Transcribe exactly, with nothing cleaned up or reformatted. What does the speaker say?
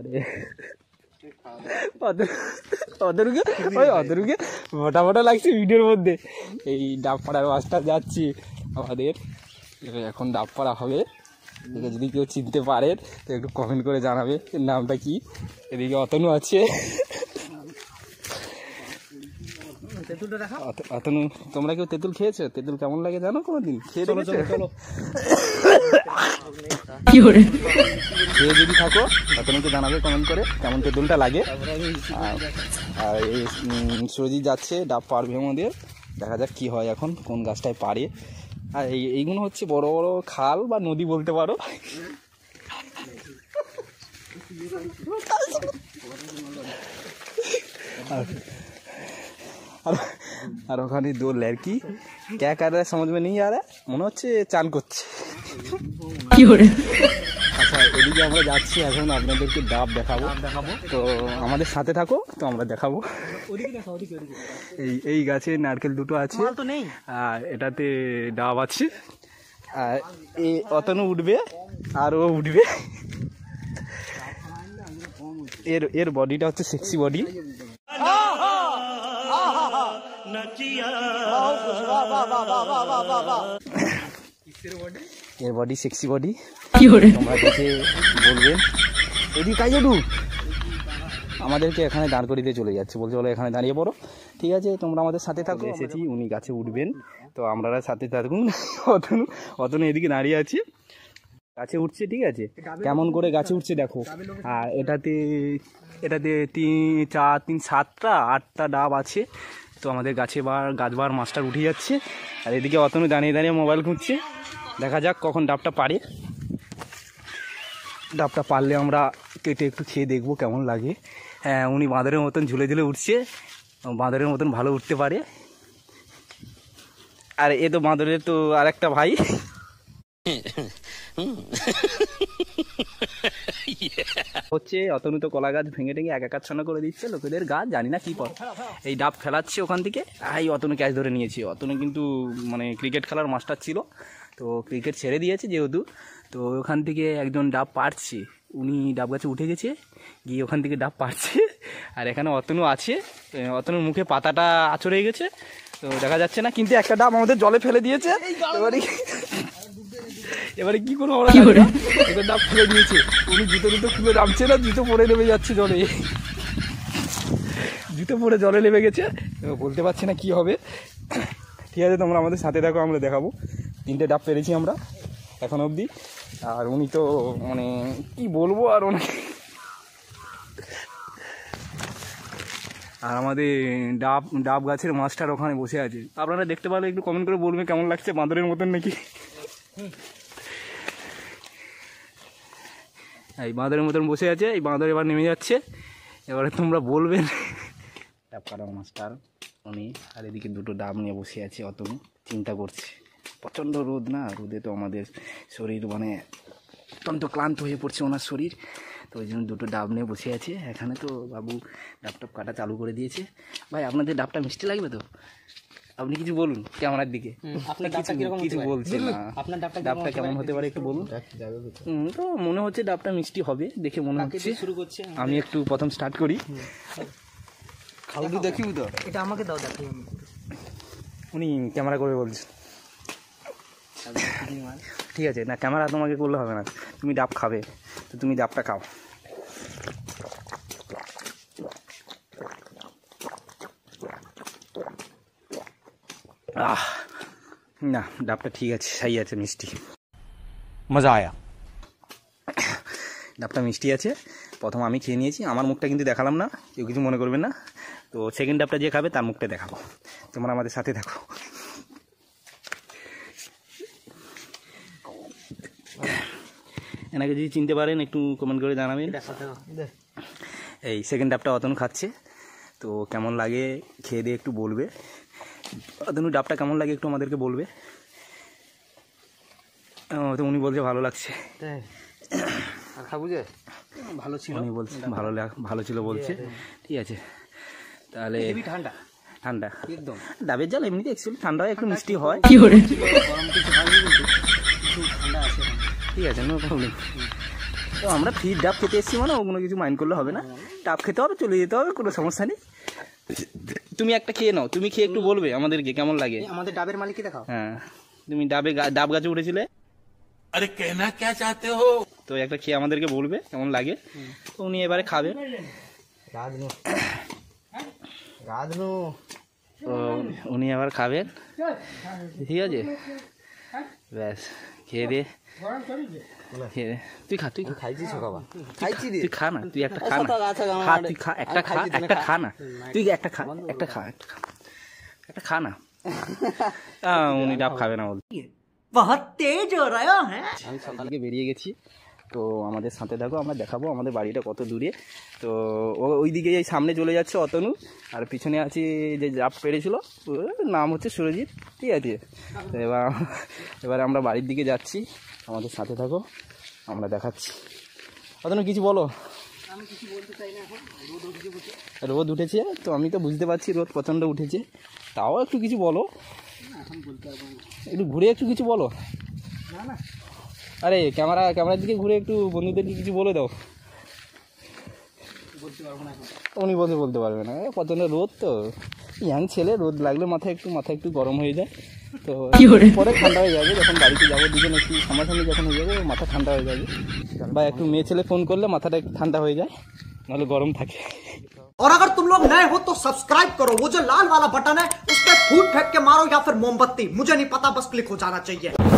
মোটামোটা লাগছে ভিডিওর মধ্যে। এই ডাব পাড়ার মাছটা যাচ্ছি আমাদের, এখন ডাব পাড়া হবে, যদি কেউ চিনতে পারেন তো একটু কমেন্ট করে জানাবে নামটা কি। এদিকে অতনু আছে, অতনু তোমরা কেউ তেঁতুল খেয়েছো? তেঁতুল কেমন লাগে জানো? কোনোদিন খেয়ে খেয়ে যদি থাকো অতনুকে জানাবে কমেন্ট করে কেমন তেঁতুলটা লাগে। আর এই সুরজিৎ যাচ্ছে ডাব পারবে আমাদের, দেখা যাক কি হয় এখন কোন গাছটায় পারে। আর এই এইগুলো হচ্ছে বড় বড় খাল বা নদী বলতে পারো। আর ওখানে দোল আর কি ক্যা কার রা সমঝ মে নেই আ রা, মনে হচ্ছে চান করছে। আচ্ছা এদিকে আমরা যাচ্ছি এখন, আপনাদেরকে ডাব দেখাবো দেখাবো তো আমাদের সাথে থাকো, তো আমরা দেখাবো। এই এই গাছে নারকেল দুটো আছে আর এটাতে ডাব আছে। আর এ অতনু উঠবে আর ও উঠবে। এর এর বডিটা হচ্ছে সেক্সি বডি। এর বডি সেক্সি বডি, তোমরা দেখে বলবেন। এদিকে কাইজু আমাদেরকে এখানে দাঁড় করিয়ে চলে যাচ্ছে, বলছে বলো এখানে দাঁড়িয়ে পড়ো। ঠিক আছে তোমরা আমাদের সাথে থাকো। এসেছি উনি গাছে উঠবেন, তো আপনারা সাথে থাকুন। অতনু অতনু এদিকে দাঁড়িয়ে আছে, গাছে উঠছে। ঠিক আছে কেমন করে গাছে উঠছে দেখো। আর এটাতে এটাতে তিন চার তিন সাতটা আটটা ডাব আছে। তো আমাদের গাছে বার গাছ বার মাছটা উঠে যাচ্ছে। আর এদিকে অতনু দাঁড়িয়ে দাঁড়িয়ে মোবাইল খুঁজছে, দেখা যাক কখন ডাবটা পারে। ডাবটা পারলে আমরা কেটে একটু খেয়ে দেখবো কেমন লাগে। হ্যাঁ উনি বাঁদরের মতন ঝুলে ঝুলে উঠছে, বাঁদরের মতন ভালো উঠতে পারে। আর এ তো বাঁদরের তো আর একটা ভাই। হচ্ছে অতনু তো কলা গাছ ভেঙে টেঙে একাকার ছন্ন করে দিচ্ছে লোকেদের গাছ, জানি না কি পর। এই ডাব খেলাচ্ছে ওখান থেকে, এই অতনু ক্যাচ ধরে নিয়েছে। অতনু কিন্তু মানে ক্রিকেট খেলার মাস্টার ছিল, তো ক্রিকেট ছেড়ে দিয়েছে যেহেতু, তো ওখান থেকে একজন ডাব পাড়ছে। উনি ডাব গাছে উঠে গেছে, গিয়ে ওখান থেকে ডাব পাড়ছে। আর এখানে অতনু আছে, অতনুর মুখে পাতাটা আঁচড়ে গেছে তো দেখা যাচ্ছে না, কিন্তু একটা ডাব আমাদের জলে ফেলে দিয়েছে। এবারে এবারে কী করবো আমরা, একটা ডাব ফেলে দিয়েছে। উনি জুতো জুতো খুলে নামছে না, জুতো পরে নেমে যাচ্ছে জলে, জুতো পরে জলে নেমে গেছে। বলতে পারছি না কি হবে। ঠিক আছে তোমরা আমাদের সাথে থাকো, আমরা দেখাবো। তিনটে ডাব পেরেছি আমরা এখন অবধি। আর উনি তো মানে কি বলবো, আর ওনাকে আর আমাদের ডাব ডাব গাছের মাছটার ওখানে বসে আছে। আপনারা দেখতে পারলে একটু কমেন্ট করে বলবে কেমন লাগছে, বাঁদরের মতন নাকি? এই বাঁদরের মতন বসে আছে, এই বাঁদর এবার নেমে যাচ্ছে। এবারে তোমরা বলবেন ডাব কাটা মাছটার উনি। আর এদিকে দুটো ডাব নিয়ে বসে আছে অতনু, চিন্তা করছে। প্রচণ্ড রোদ না, রোদে তো আমাদের শরীর মানে অত্যন্ত ক্লান্ত হয়ে পড়ছে ওনার শরীর, তো ওই জন্য দুটো ডাব নিয়ে বসে আছে। এখানে তো বাবু ডাবটাপ কাটা চালু করে দিয়েছে। ভাই আপনাদের ডাবটা মিষ্টি লাগবে তো? আপনি কিছু বলুন ক্যামেরার দিকে, কিছু বলছেন না। আপনার ডাবটা কেমন হতে পারে একটু বলুন তো। মনে হচ্ছে ডাবটা মিষ্টি হবে দেখে মনে হচ্ছে। শুরু করছে, আমি একটু প্রথম স্টার্ট করি। খাওয়া তো দেখিও তো, এটা আমাকে দাও দেখি। উনি ক্যামেরা করে বলছেন। ঠিক আছে না, ক্যামেরা তোমাকে করলে হবে না, তুমি ডাব খাবে তো তুমি ডাবটা খাও। আহ না ডাবটা ঠিক আছে, সাই আছে, মিষ্টি মজা আয়া। ডাবটা মিষ্টি আছে, প্রথম আমি খেয়ে নিয়েছি। আমার মুখটা কিন্তু দেখালাম না, কেউ কিছু মনে করবেন না। তো সেকেন্ড ডাবটা যে খাবে তার মুখটা দেখাবো। তোমরা আমাদের সাথে থাকো। এনাকে যদি চিনতে পারেন একটু কমেন্ট করে জানাবেন। এই সেকেন্ড ডাবটা অতনু খাচ্ছে, তো কেমন লাগে খেয়ে দিয়ে একটু বলবে। অতনু ডাবটা কেমন লাগে একটু আমাদেরকে বলবে। তো উনি বলছে ভালো লাগছে, ভালো ছিল উনি বলছে, ভালো ভালো ছিল বলছে। ঠিক আছে তাহলে ঠান্ডা ঠান্ডা একদম ডাবের জল এমনিতে অ্যাকচুয়ালি ঠান্ডা হয়, একটু মিষ্টি হয়। ঠিক আছে, নো প্রবলেম। তো আমরা ফ্রি ডাব খেতে এসেছি মানে ওগুলো কিছু মাইন্ড করলে হবে না, ডাব খেতে হবে চলে যেতে হবে, কোনো সমস্যা নেই। তুমি একটা খেয়ে নাও, তুমি খেয়ে একটু বলবে আমাদেরকে কেমন লাগে। আমাদের ডাবের মালিককে দেখাও। হ্যাঁ তুমি ডাবে ডাব গাছে উঠেছিলে, আরে কেনা কে চাতে হো, তো একটা খেয়ে আমাদেরকে বলবে কেমন লাগে। তো উনি এবারে খাবে। রাধনু রাধনু উনি আবার খাবেন, ঠিক আছে ব্যাস খেয়ে দে। তুই খা, তুই খাইছিস, তুই খা না, তুই একটা খা না, তুই খা একটা খা একটা খা না, তুই একটা খা একটা খা একটা খা না। উনি ডাব খাবে না বলতে আমি সকাল থেকে বেরিয়ে গেছি, তো আমাদের সাথে দেখো, আমরা দেখাবো আমাদের বাড়িটা কত দূরে। তো ওই দিকে এই সামনে চলে যাচ্ছে অতনু, আর পিছনে আছে যে ডাব পেরেছিল নাম হচ্ছে সুরজিৎ, ঠিক আছে। এবার এবার আমরা বাড়ির দিকে যাচ্ছি, আমাদের সাথে থাকো, আমরা দেখাচ্ছি। অতনু কিছু বলো। আমি কিছু বলতে চাই না, এখন রোদ উঠেছে। রোদ উঠেছে তো আমি তো বুঝতে পারছি রোদ প্রচণ্ড উঠেছে, তাও একটু কিছু বলো। এখন বলতে পারবো না, একটু ঘুরে একটু কিছু বলো। না না আরে ক্যামেরা ক্যামেরার দিকে ঘুরে একটু বন্ধুদেরকে কিছু বলে দাও। বলতে পারবো না, উনি বসে বলতে পারবে না, প্রচণ্ড রোদ তো, ইয়াং ছেলে, রোদ লাগলে মাথা একটু মাথা একটু গরম হয়ে যায়, তো পরে ঠান্ডা হয়ে যাবে। যখন বাড়িতে যাবো দুজন একটু সামনাসামনি যখন হয়ে যাবে মাথা ঠান্ডা হয়ে যাবে, বা একটু মেয়ে ছেলে ফোন করলে মাথাটা একটু ঠান্ডা হয়ে যায়, নাহলে গরম থাকে। और अगर तुम लोग नए हो तो सब्सक्राइब करो, वो जो लाल वाला बटन है उस पर फूट फेंक के मारो या फिर मोमबत्ती, मुझे नहीं पता, बस क्लिक हो जाना चाहिए।